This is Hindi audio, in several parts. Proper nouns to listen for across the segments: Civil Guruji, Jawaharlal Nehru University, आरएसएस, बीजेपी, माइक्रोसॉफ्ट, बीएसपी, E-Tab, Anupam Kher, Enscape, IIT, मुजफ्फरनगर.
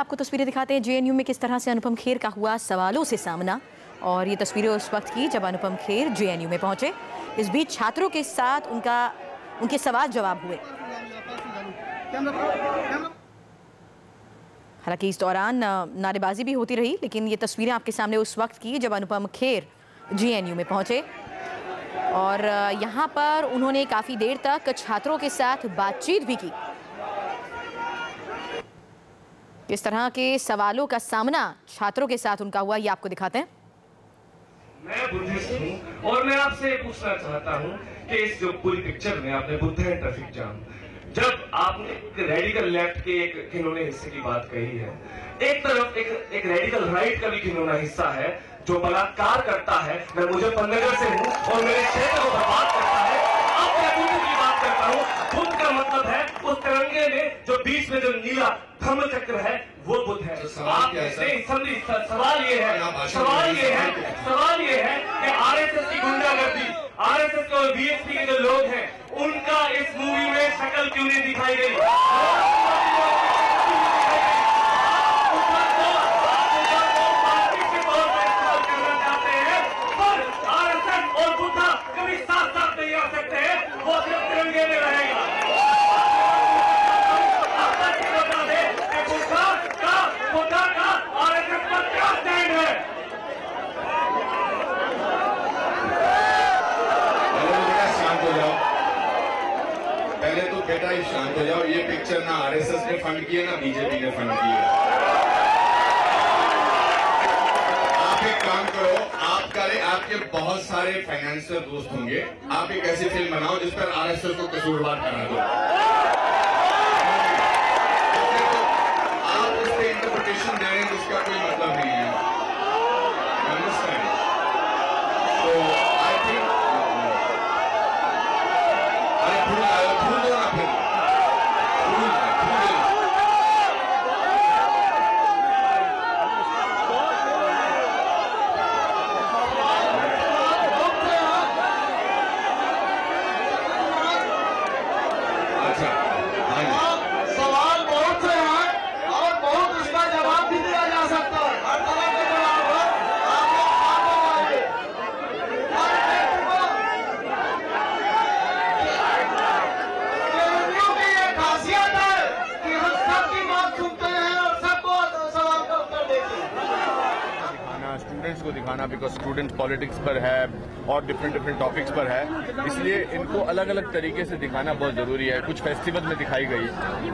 आपको तस्वीरें दिखाते हैं जेएनयू में किस तरह से अनुपम खेर का हुआ सवालों से सामना। और ये तस्वीरें उस वक्त की जब अनुपम खेर जेएनयू में पहुंचे। इस बीच छात्रों के साथ उनके सवाल जवाब हुए। हालांकि इस दौरान नारेबाजी भी होती रही, लेकिन ये तस्वीरें आपके सामने उस वक्त की जब अनुपम खेर जेएनयू में पहुंचे और यहाँ पर उन्होंने काफ़ी देर तक छात्रों के साथ बातचीत भी की। किस तरह के सवालों का सामना छात्रों के साथ उनका हुआ, ये आपको दिखाते हैं। मैं बुद्धिस्ट हूं और मैं आपसे पूछना चाहता हूं कि इस जो पूरी पिक्चर में आपने बुद्ध है ट्रैफिक जाम, जब आपने रेडिकल लेफ्ट के एक खिलौने हिस्से की बात कही है, एक तरफ एक रेडिकल राइट का भी खिलौना हिस्सा है जो बलात्कार करता है। मैं मुजफ्फरनगर से हूँ और मेरे क्षेत्र को बर्बाद करता है। अब मैं बुद्ध की बात करता हूँ। बुद्ध का मतलब है उस तिरंगे में जो बीच में जो नीला धर्म चक्र है, वो बुद्ध है। सवाल ये है कि आरएसएस की गुंडागर्दी, आरएसएस और बीएसपी के जो लोग हैं, उनका इस मूवी में शक्ल क्यों नहीं दिखाई गई? बेटा ही शांत हो जाओ। ये पिक्चर ना आरएसएस ने फंड की है, ना बीजेपी ने फंड की है। आप एक काम करो, आपके बहुत सारे फाइनेंशियल दोस्त होंगे, आप एक ऐसी फिल्म बनाओ जिस पर आरएसएस को कसूरवार करा दो। आप उस पर इंटरप्रिटेशन दे रहे हैं जिसका कोई मतलब नहीं है। स्टूडेंट्स को दिखाना, बिकॉज स्टूडेंट पॉलिटिक्स पर है और डिफरेंट टॉपिक्स पर है, इसलिए इनको अलग अलग तरीके से दिखाना बहुत ज़रूरी है। कुछ फेस्टिवल में दिखाई गई,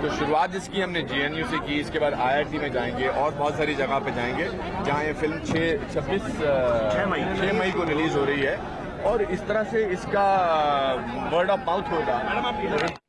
तो शुरुआत जिसकी हमने जेएनयू से की, इसके बाद IIT में जाएंगे और बहुत सारी जगह पे जाएंगे जहाँ ये फिल्म 6 मई को रिलीज़ हो रही है। और इस तरह से इसका वर्ड ऑफ माउथ होगा।